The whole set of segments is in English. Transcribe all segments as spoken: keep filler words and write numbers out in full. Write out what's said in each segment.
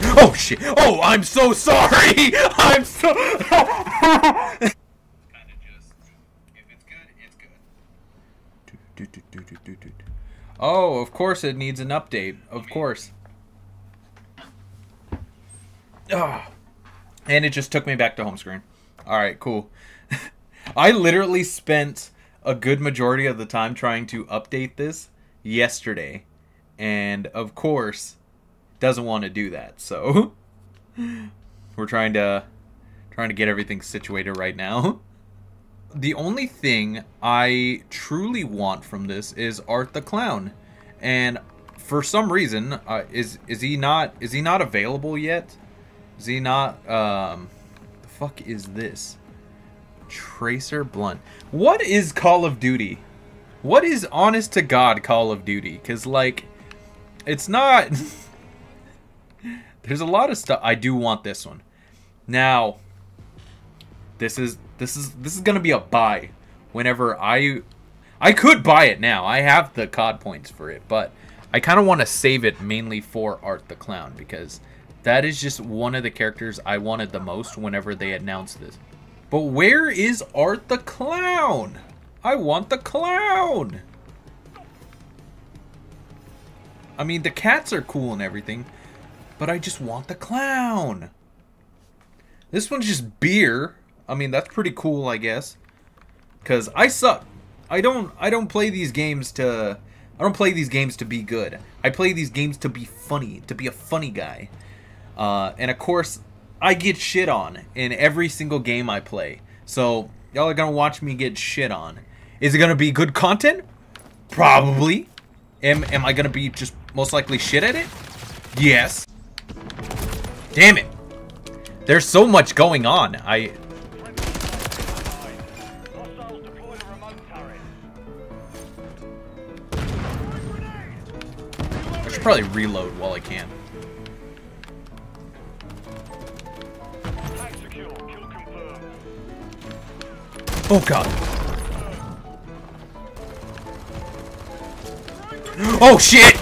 Oh shit! Oh, I'm so sorry! I'm so. Oh, of course it needs an update. Of course. Oh. And it just took me back to home screen. Alright, cool. I literally spent a good majority of the time trying to update this yesterday. And, of course, doesn't want to do that. So, we're trying to, trying to get everything situated right now. The only thing I truly want from this is Art the Clown, and for some reason, uh, is is he not is he not available yet? Is he not? Um, the fuck is this? Tracer Blunt. What is Call of Duty? What is honest to God Call of Duty? Cause like, it's not. There's a lot of stuff. I do want this one. Now, this is. This is this is gonna be a buy. Whenever I, I could buy it now. I have the C O D points for it, but I kind of want to save it mainly for Art the Clown because that is just one of the characters I wanted the most whenever they announced this. But where is Art the Clown? I want the clown. I mean, the cats are cool and everything, but I just want the clown. This one's just beer. I mean, that's pretty cool, I guess, because I suck. I don't I don't play these games to I don't play these games to be good. I play these games to be funny, to be a funny guy. Uh, and of course, I get shit on in every single game I play. So y'all are gonna watch me get shit on. Is it gonna be good content? Probably. Am am I gonna be just most likely shit at it? Yes. Damn it. There's so much going on. I probably reload while I can. Oh god. Oh shit!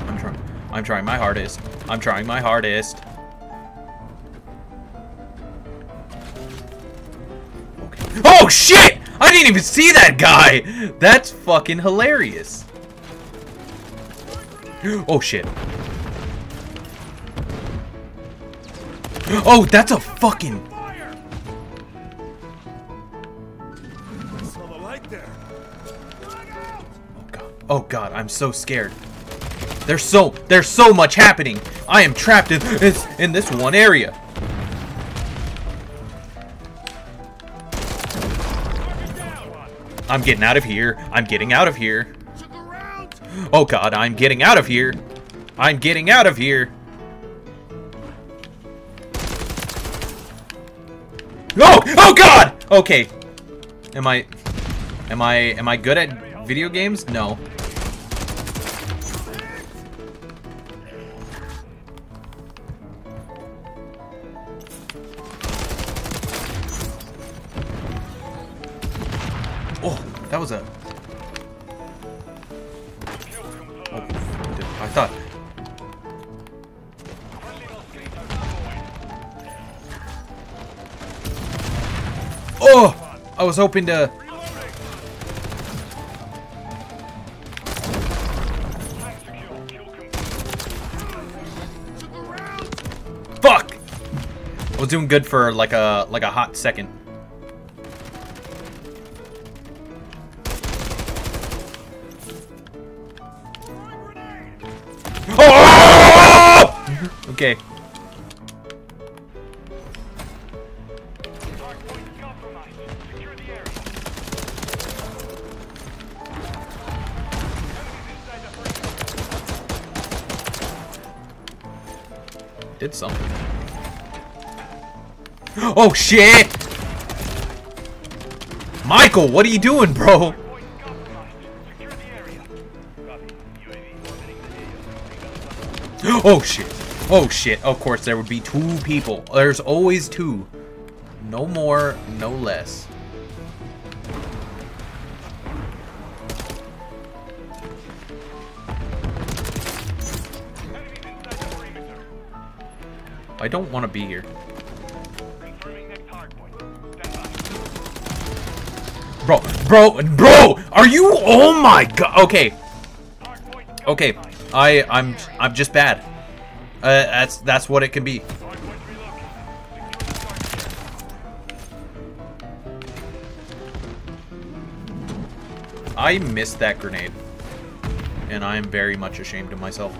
I'm trying. I'm trying my hardest. I'm trying my hardest. Oh shit! I didn't even see that guy! That's fucking hilarious. Oh shit. Oh, that's a fucking... Oh god. Oh god, I'm so scared. There's so, there's so much happening. I am trapped in this, in this one area. I'm getting out of here. I'm getting out of here. Oh god, I'm getting out of here. I'm getting out of here. No! Oh! Oh god! Okay. Am I am I am I good at video games? No. That was a... Oh, I thought... Oh! I was hoping to... Fuck! I was doing good for like a, like a hot second. Okay. Did something. Oh shit! Michael, what are you doing, bro? Oh shit. Oh shit, of course there would be two people. There's always two. No more, no less. I don't want to be here. Bro, bro, bro! Are you? Oh my god! Okay, okay. I, I'm, I'm just bad. Uh, that's that's what it can be. I missed that grenade, and I am very much ashamed of myself.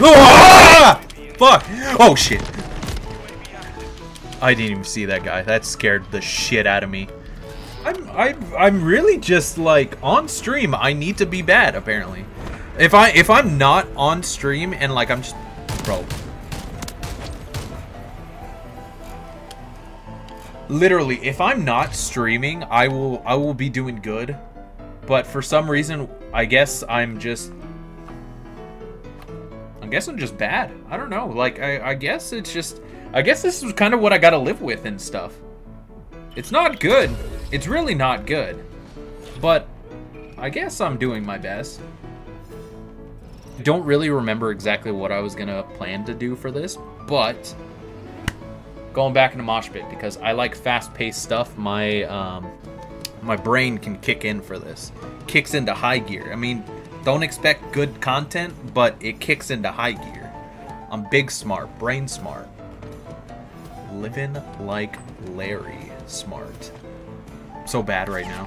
Ah! Fuck! Oh shit! I didn't even see that guy. That scared the shit out of me. I'm I'm I'm really just like on stream. I need to be bad apparently. If I if I'm not on stream and like I'm just bro. Literally, if I'm not streaming, I will I will be doing good. But for some reason, I guess I'm just I guess I'm just bad. I don't know. Like I I guess it's just I guess this is kind of what I gotta live with and stuff. It's not good. It's really not good. But I guess I'm doing my best. I don't really remember exactly what I was gonna plan to do for this, but going back into Mosh Pit because I like fast-paced stuff. My um, my brain can kick in for this. Kicks into high gear. I mean, don't expect good content, but it kicks into high gear. I'm big smart, brain smart, living like Larry smart. I'm so bad right now.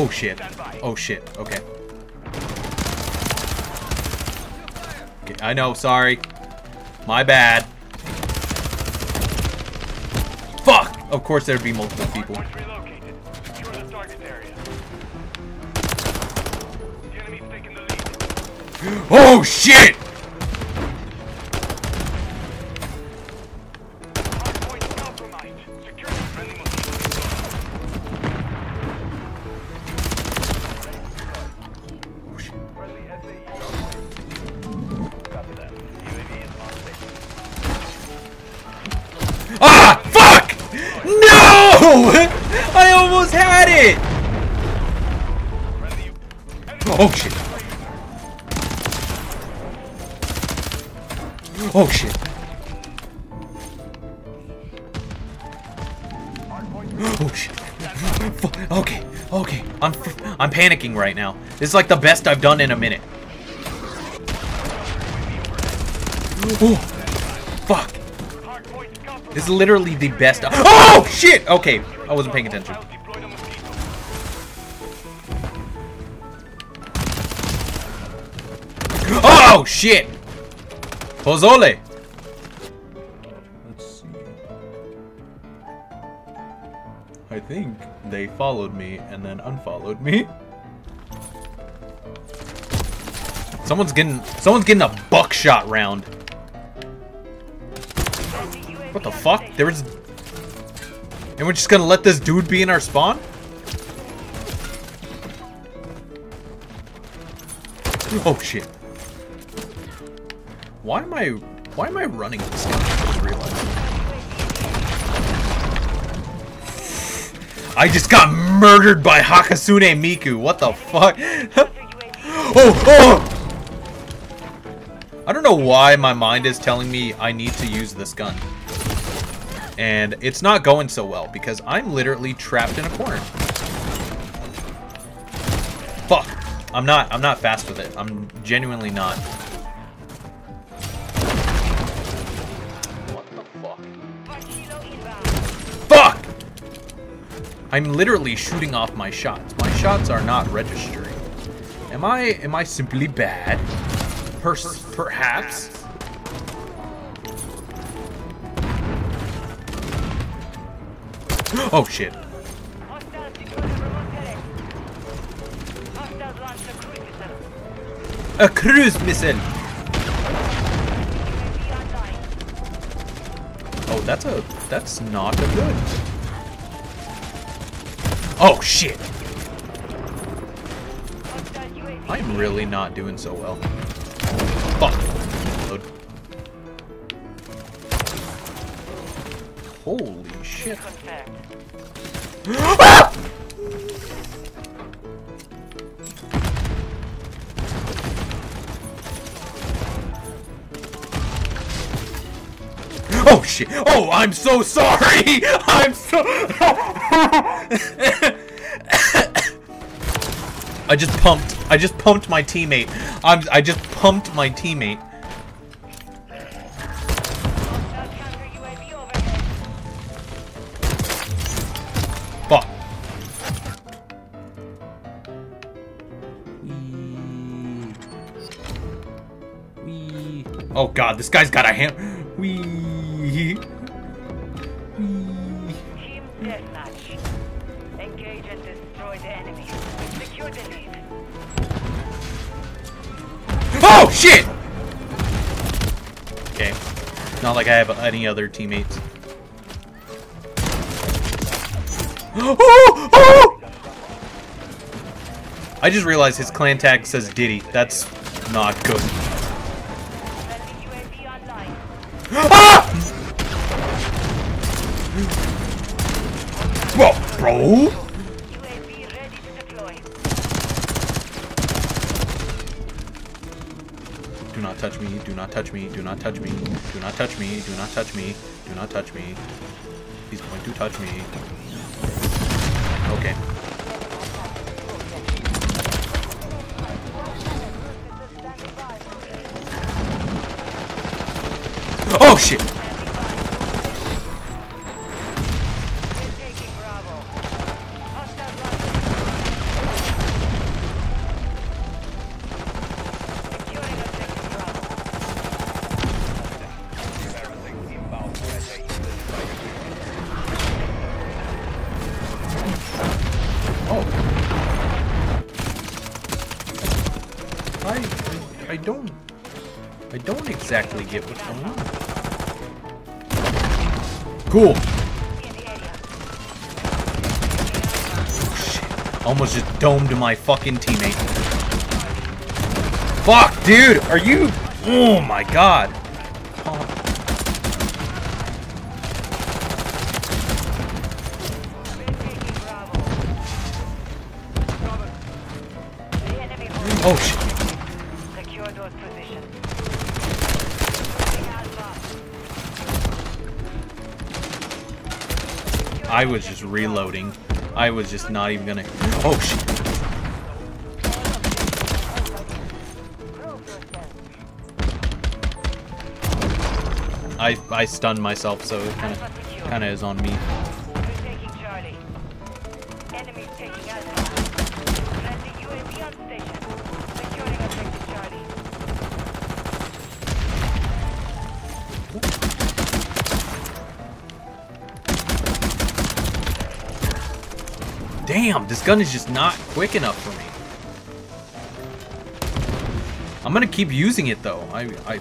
Oh shit. Oh shit. Okay. Okay. I know. Sorry. My bad. Fuck! Of course there'd be multiple people. Oh shit! Oh shit. Oh shit. Oh shit. Okay, okay. I'm I'm panicking right now. This is like the best I've done in a minute. Oh, fuck. This is literally the best. Oh shit. Okay, I wasn't paying attention. Oh shit! Pozole! Let's see. I think they followed me and then unfollowed me. Someone's getting someone's getting a buckshot round. What the fuck? There was And we're just gonna let this dude be in our spawn? Oh shit. Why am I why am I running this guy? I just realized. I just got murdered by Hatsune Miku. What the fuck? oh, oh! I don't know why my mind is telling me I need to use this gun. And it's not going so well because I'm literally trapped in a corner. Fuck. I'm not I'm not fast with it. I'm genuinely not. I'm literally shooting off my shots. My shots are not registering. Am I am I simply bad? Per perhaps. Oh shit. A cruise missile. That's a, that's not a good. Oh shit! I'm really not doing so well. Fuck. Reload. Holy shit. Ah! Oh shit! Oh, I'm so sorry! I'm so... I just pumped. I just pumped my teammate. I'm, I just pumped my teammate. Fuck. Wee. Wee. Oh god, this guy's got a ham. Wee. Team deathmatch. Engage and destroy the enemy. Secure the lead. Oh shit! Okay. Not like I have any other teammates. Oh! Oh! I just realized his clan tag says Diddy. That's not good. Ah! Whoa, bro! U A V ready to deploy. Do not touch me, do not touch me, do not touch me, do not touch me, do not touch me, do not touch me. He's going to touch me. Okay. Oh shit! I don't, I don't exactly get what's going on. Cool. Oh, shit. Almost just domed my fucking teammate. Fuck, dude, are you? Oh my god. Oh shit. I was just reloading. I was just not even gonna. Oh shit! I I stunned myself, so it kind of kind of is on me. Damn, this gun is just not quick enough for me. I'm gonna keep using it though. I, I...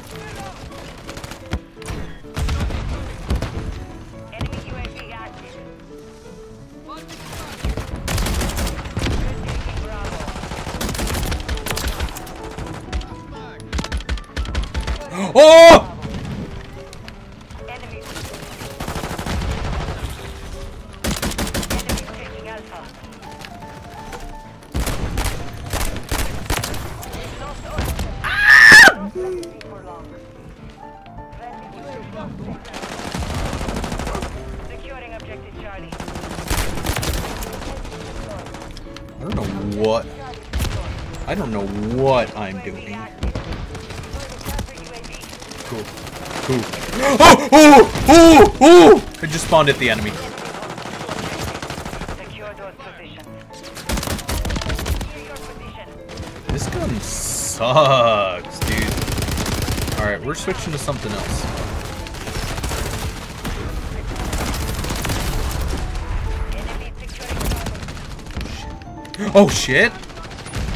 Enemy U A V active. Oh! I don't know what I don't know what I'm doing. Cool. Cool. Oh! Oh! Oh! Oh! I just spawned at the enemy. This gun sucks, dude. Alright, we're switching to something else. Oh shit!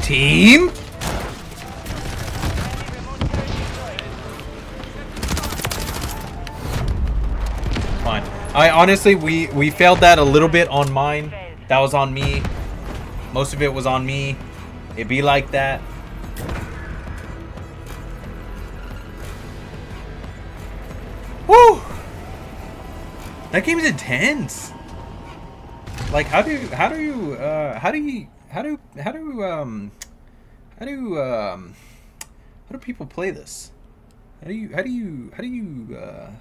Team? fine. I honestly, we we failed that a little bit on mine. That was on me. Most of it was on me. It be like that. Woo! That game is intense. Like, how do how do you uh, how do you how do how do um how do um how do people play this? How do you how do you how do you uh